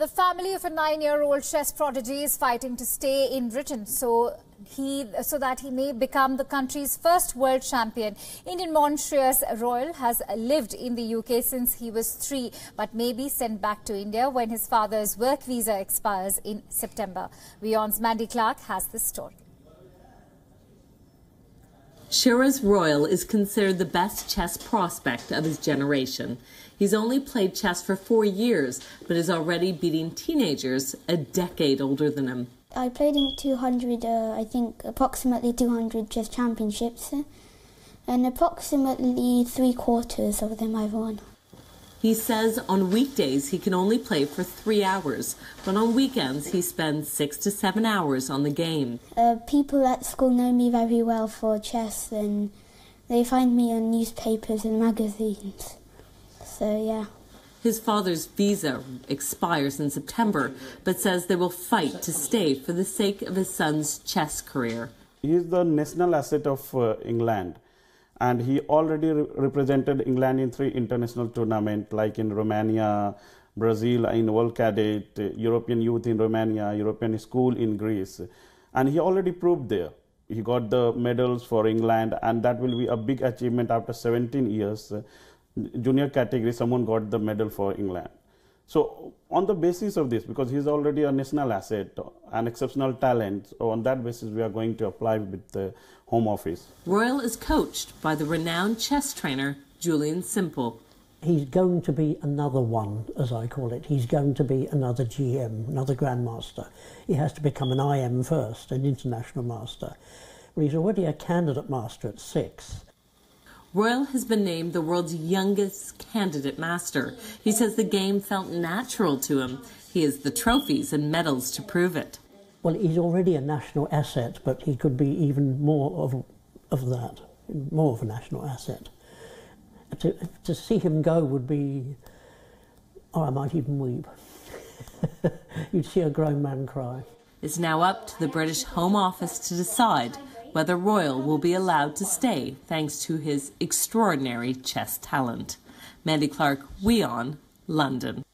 The family of a 9-year-old chess prodigy is fighting to stay in Britain so that he may become the country's first world champion. Indian-born Shreyas Royal has lived in the UK since he was 3, but may be sent back to India when his father's work visa expires in September. WION's Mandy Clark has the story. Shreyas Royal is considered the best chess prospect of his generation. He's only played chess for 4 years, but is already beating teenagers a decade older than him. I played in approximately 200 chess championships, and approximately 3/4 of them I've won. He says on weekdays he can only play for 3 hours, but on weekends he spends 6 to 7 hours on the game. People at school know me very well for chess, and they find me on newspapers and magazines, so yeah. His father's visa expires in September, but says they will fight to stay for the sake of his son's chess career. He is the national asset of England. And he already represented England in 3 international tournaments, like in Romania, Brazil in World Cadet, European Youth in Romania, European School in Greece. And he already proved there. He got the medals for England, and that will be a big achievement after 17 years. Junior category, someone got the medal for England. So on the basis of this, because he's already a national asset, an exceptional talent, so on that basis we are going to apply with the Home Office. Royal is coached by the renowned chess trainer Julian Simple. He's going to be another one, as I call it. He's going to be another GM, another Grandmaster. He has to become an IM first, an International Master. Well, he's already a Candidate Master at 6. Royal has been named the world's youngest Candidate Master. He says the game felt natural to him. He has the trophies and medals to prove it. Well, he's already a national asset, but he could be even more of a national asset. To see him go would be, oh, I might even weep. You'd see a grown man cry. It's now up to the British Home Office to decide whether Royal will be allowed to stay thanks to his extraordinary chess talent. Mandy Clark, WION, London.